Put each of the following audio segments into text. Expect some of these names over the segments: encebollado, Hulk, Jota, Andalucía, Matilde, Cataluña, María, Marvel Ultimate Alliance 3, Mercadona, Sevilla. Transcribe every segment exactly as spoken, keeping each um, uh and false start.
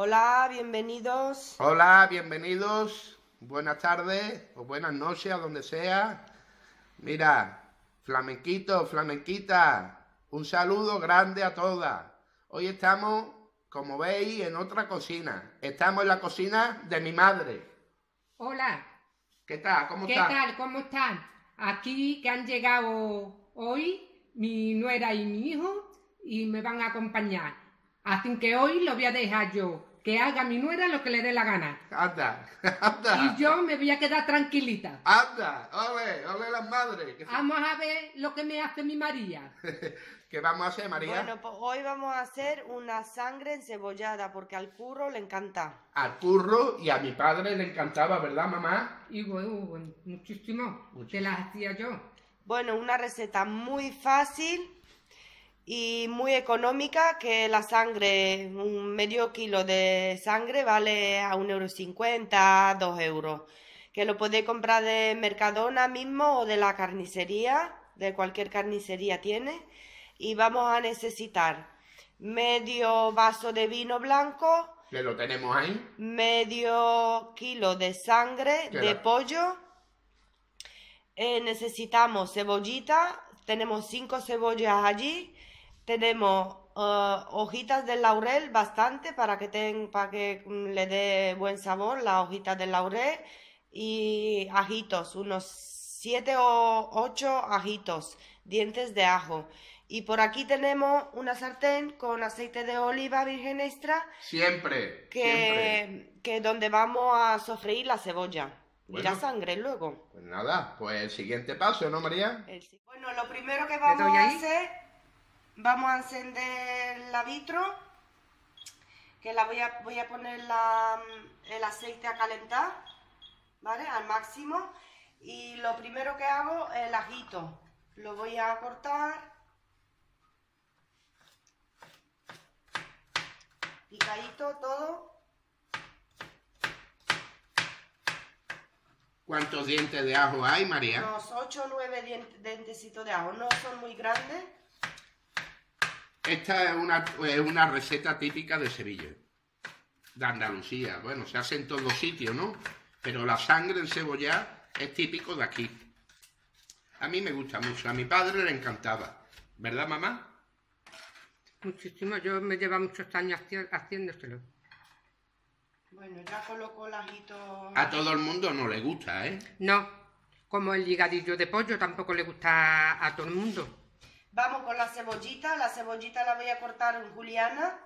Hola, bienvenidos. Hola, bienvenidos. Buenas tardes o buenas noches, a donde sea. Mira, flamenquito, flamenquita, un saludo grande a todas. Hoy estamos, como veis, en otra cocina. Estamos en la cocina de mi madre. Hola. ¿Qué tal? ¿Cómo están? ¿Qué tal? ¿Cómo están? Aquí que han llegado hoy mi nuera y mi hijo y me van a acompañar. Así que hoy lo voy a dejar yo. Que haga mi nuera lo que le dé la gana. Anda, anda. Y yo me voy a quedar tranquilita. Anda, ole, ole las madres. Que vamos se... a ver lo que me hace mi María. ¿Qué vamos a hacer, María? Bueno, pues hoy vamos a hacer una sangre encebollada, porque al curro le encanta. Al curro y a mi padre le encantaba, ¿verdad, mamá? Y bueno, bueno muchísimo, muchísimo. Te las hacía yo. Bueno, una receta muy fácil y muy económica, que la sangre, un medio kilo de sangre vale a un euro cincuenta, dos euros, que lo podéis comprar de Mercadona mismo o de la carnicería, de cualquier carnicería tiene. Y vamos a necesitar medio vaso de vino blanco, que lo tenemos ahí, medio kilo de sangre de la... pollo, eh, necesitamos cebollita, tenemos cinco cebollas allí. Tenemos uh, hojitas de laurel, bastante, para que, ten, para que le dé buen sabor las hojitas de laurel. Y ajitos, unos siete o ocho ajitos, dientes de ajo. Y por aquí tenemos una sartén con aceite de oliva virgen extra. Siempre, que, siempre. Que donde vamos a sofreír la cebolla. Bueno, y la sangre luego. Pues nada, pues el siguiente paso, ¿no, María? El, bueno, lo primero que vamos a hacer... Vamos a encender la vitro, que la voy a, voy a poner la, el aceite a calentar, ¿vale? Al máximo. Y lo primero que hago es el ajito. Lo voy a cortar. Picadito todo. ¿Cuántos dientes de ajo hay, María? Unos ocho o nueve dientes, dientecitos de ajo. No son muy grandes. Esta es una, es una receta típica de Sevilla, de Andalucía. Bueno, se hace en todos sitios, ¿no? Pero la sangre encebollada es típico de aquí. A mí me gusta mucho, a mi padre le encantaba. ¿Verdad, mamá? Muchísimo, yo me llevo muchos años haciéndoselo. Bueno, ya coloco el ajito... A todo el mundo no le gusta, ¿eh? No, como el ligadillo de pollo tampoco le gusta a todo el mundo. Vamos con la cebollita, la cebollita la voy a cortar en juliana.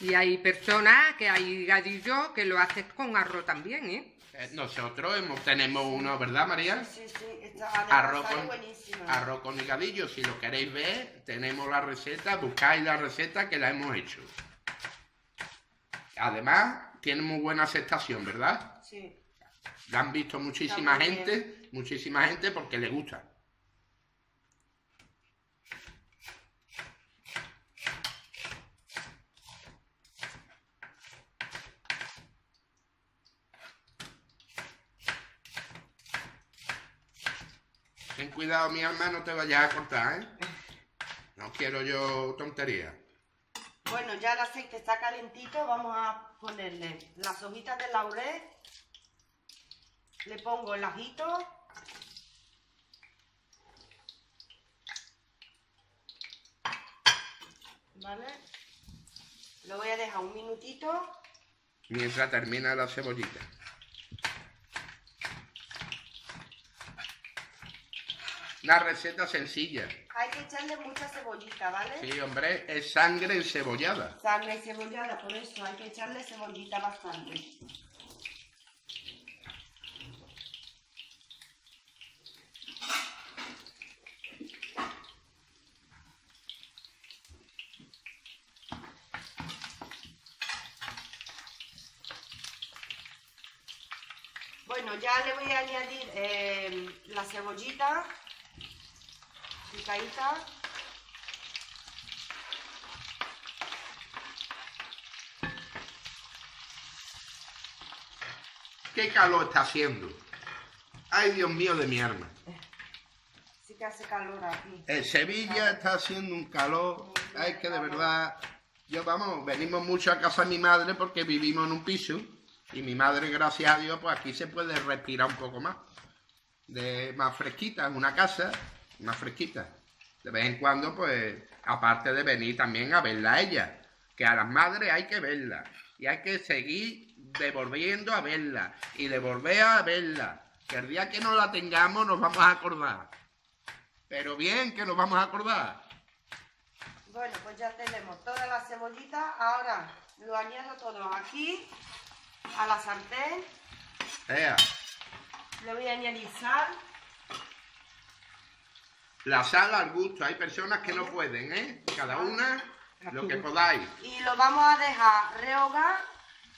Y hay personas que hay gadillo que lo hacen con arroz también, ¿eh? eh nosotros hemos, tenemos uno, ¿verdad, María? Sí, sí, está arroz con, buenísimo. Arroz con gadillo, si lo queréis ver, tenemos la receta, buscáis la receta que la hemos hecho. Además, tiene muy buena aceptación, ¿verdad? Sí. La han visto muchísima gente, bien. muchísima gente porque le gusta. Ten cuidado, mi alma, no te vayas a cortar, ¿eh? No quiero yo tontería. Bueno, ya el aceite está calentito, vamos a ponerle las hojitas de laurel. Le pongo el ajito. ¿Vale? Lo voy a dejar un minutito. Mientras termina la cebollita. Una receta sencilla. Hay que echarle mucha cebollita, ¿vale? Sí, hombre, es sangre encebollada. Sangre encebollada, por eso hay que echarle cebollita bastante. Bueno, ya le voy a añadir eh, la cebollita. Picadita. Qué calor está haciendo. Ay, Dios mío de mi alma. Sí que hace calor aquí. En Sevilla está haciendo un calor. Ay, que de verdad Yo, vamos, venimos mucho a casa de mi madre porque vivimos en un piso y mi madre, gracias a Dios, pues aquí se puede respirar un poco más. De más fresquita, en una casa más fresquita. De vez en cuando, pues, aparte de venir también a verla a ella, que a las madres hay que verla y hay que seguir devolviendo a verla y devolver a verla. Que el día que no la tengamos nos vamos a acordar. Pero bien que nos vamos a acordar. Bueno, pues ya tenemos todas las cebollitas. Ahora lo añado todo aquí, a la sartén. Ea. Le voy a añadir sal. La sal al gusto. Hay personas que no pueden, ¿eh? Cada una lo que podáis. Y lo vamos a dejar rehogar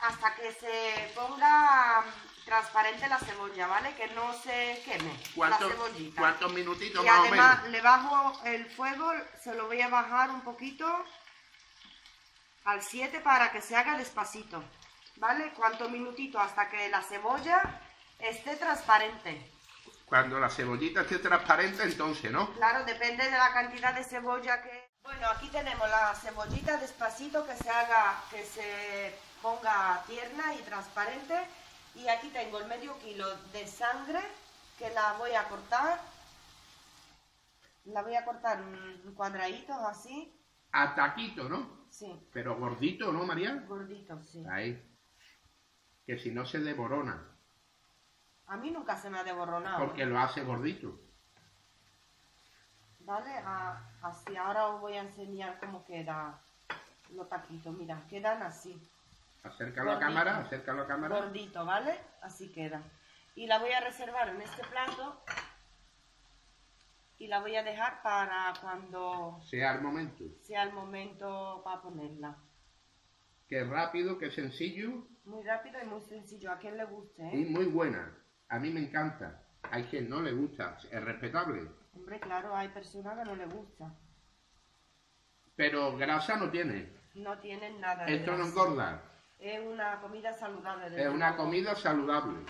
hasta que se ponga transparente la cebolla, ¿vale? Que no se queme la cebollita. ¿Cuántos minutitos más o menos? Y además le bajo el fuego, se lo voy a bajar un poquito al siete para que se haga despacito, ¿vale? ¿Cuántos minutitos? Hasta que la cebolla esté transparente. Cuando la cebollita esté transparente, entonces, ¿no? Claro, depende de la cantidad de cebolla que... Bueno, aquí tenemos la cebollita despacito, que se haga, que se ponga tierna y transparente. Y aquí tengo el medio kilo de sangre que la voy a cortar. La voy a cortar en cuadraditos así. A taquito, ¿no? Sí. Pero gordito, ¿no, María? Gordito, sí. Ahí. Que si no se devorona. A mí nunca se me ha devoronado. Porque lo hace gordito. Vale, a, así. Ahora os voy a enseñar cómo queda los taquitos. Mira, quedan así. Acércalo gordito. A cámara, acércalo a cámara. Gordito, ¿vale? Así queda. Y la voy a reservar en este plato y la voy a dejar para cuando... Sea el momento. Sea el momento para ponerla. Qué rápido, qué sencillo. Muy rápido y muy sencillo, a quien le guste, ¿eh? Y muy buena, a mí me encanta. Hay quien no le gusta, es respetable. Hombre, claro, hay personas que no le gusta. Pero grasa no tiene. No tiene nada de esto grasa. No engorda. Es una comida saludable. Es una comida saludable.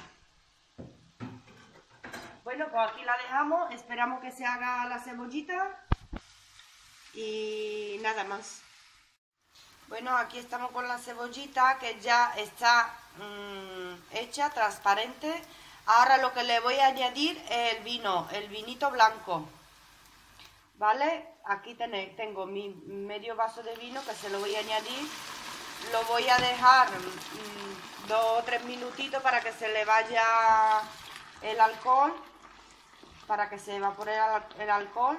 Bueno, pues aquí la dejamos. Esperamos que se haga la cebollita. Y nada más. Bueno, aquí estamos con la cebollita que ya está mmm, hecha, transparente. Ahora lo que le voy a añadir es el vino, el vinito blanco. ¿Vale? Aquí tenéis, tengo mi medio vaso de vino que se lo voy a añadir. Lo voy a dejar mmm, dos o tres minutitos para que se le vaya el alcohol, para que se evapore el alcohol,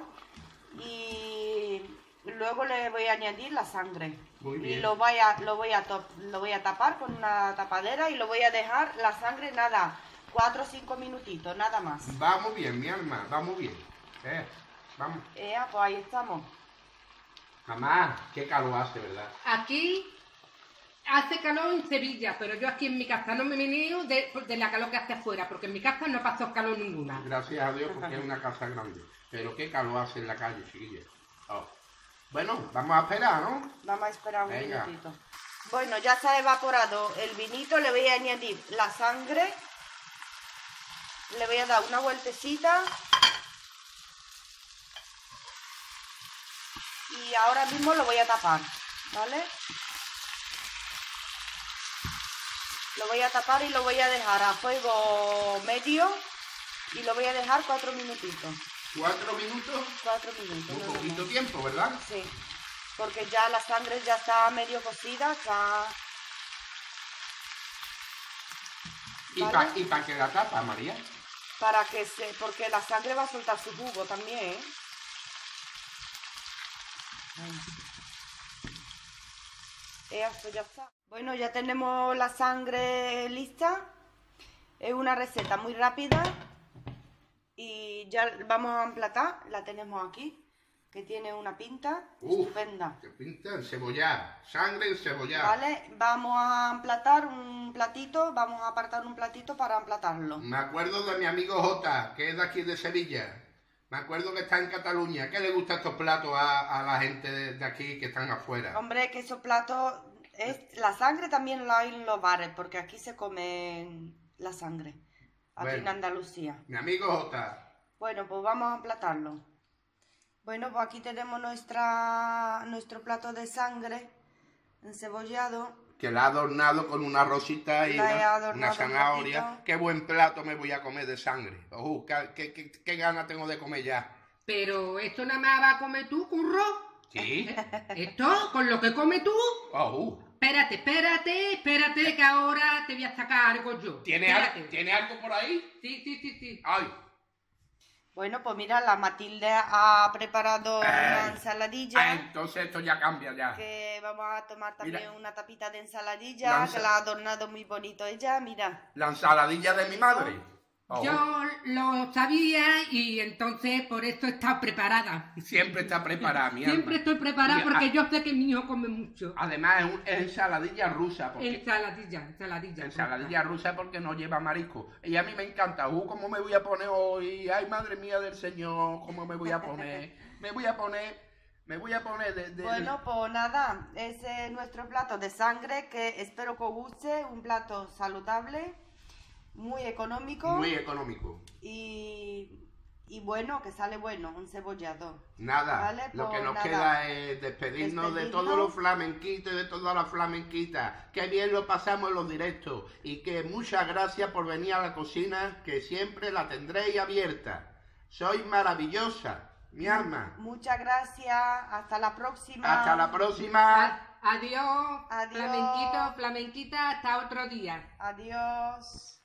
y luego le voy a añadir la sangre. Muy bien. Y lo voy a, lo voy a, top, lo voy a tapar con una tapadera y lo voy a dejar la sangre nada, cuatro o cinco minutitos, nada más. Va muy bien, mi alma, va muy bien. Eh, vamos. Eh, pues ahí estamos. Mamá, qué calor hace, ¿verdad? Aquí... Hace calor en Sevilla, pero yo aquí en mi casa no me meneo de, de la calor que hace afuera, porque en mi casa no pasó calor ninguna. Gracias a Dios, porque es una casa grande. Pero qué calor hace en la calle, chiquilla. Oh. Bueno, vamos a esperar, ¿no? Vamos a esperar un Venga. minutito. Bueno, ya se ha evaporado el vinito, le voy a añadir la sangre. Le voy a dar una vueltecita. Y ahora mismo lo voy a tapar, ¿vale? Lo voy a tapar y lo voy a dejar a fuego medio y lo voy a dejar cuatro minutitos. ¿Cuatro minutos? Cuatro minutos. Un poquito tiempo, ¿verdad? Sí, porque ya la sangre ya está medio cocida, está... ¿Vale? ¿Y para pa qué la tapa, María? Para que se... porque la sangre va a soltar su jugo también, ¿eh? Esto ya está. Bueno, ya tenemos la sangre lista. Es una receta muy rápida y ya vamos a emplatar. La tenemos aquí, que tiene una pinta Uf, estupenda. Qué pinta encebollar, sangre encebollar. Vale, vamos a emplatar un platito, vamos a apartar un platito para emplatarlo. Me acuerdo de mi amigo Jota, que es de aquí de Sevilla. Me acuerdo que está en Cataluña. ¿Qué le gustan estos platos a, a la gente de, de aquí que están afuera? Hombre, que esos platos... Es, la sangre también la hay en los bares, porque aquí se come la sangre. Aquí bueno, en Andalucía. Mi amigo Jota. Bueno, pues vamos a emplatarlo. Bueno, pues aquí tenemos nuestra, nuestro plato de sangre. encebollado. Que la ha adornado con una rosita y una, una zanahoria. Un qué buen plato me voy a comer de sangre. Oh, qué, qué, qué ganas tengo de comer ya. Pero esto nada más va a comer tú, curro. Sí. ¿Esto? ¿Con lo que comes tú? Oh. Espérate, espérate, espérate, que ahora te voy a sacar algo yo. ¿Tiene, al, ¿tiene algo por ahí? Sí, sí, sí, sí. Ay. Bueno, pues mira, la Matilde ha preparado eh, una ensaladilla. Eh, entonces esto ya cambia ya. Que vamos a tomar también mira, una tapita de ensaladilla, la ensa que la ha adornado muy bonito ella, mira. La ensaladilla de mi madre. Oh. Yo lo sabía y entonces por esto está preparada. Siempre está preparada, mi alma. Siempre estoy preparada porque yo sé que mi hijo come mucho. Además es, un, es ensaladilla rusa. Porque... Ensaladilla, ensaladilla. Ensaladilla rusa. rusa porque no lleva marisco. Y a mí me encanta. Uh, ¿Cómo me voy a poner hoy? Ay, madre mía del Señor, ¿cómo me voy a poner? Me voy a poner... Me voy a poner de, de... Bueno, pues nada, ese es nuestro plato de sangre que espero que os guste. Un plato saludable. Muy económico. Muy económico. Y, y bueno, que sale bueno, un cebollado. Nada, ¿vale? Lo que nos nada. queda es despedirnos, despedirnos de todos los flamenquitos y de todas las flamenquitas. Que bien lo pasamos en los directos. Y que muchas gracias por venir a la cocina, que siempre la tendréis abierta. Sois maravillosa, mi alma. Muchas gracias, hasta la próxima. Hasta la próxima. Adiós, Adiós. flamenquito, flamenquita, hasta otro día. Adiós.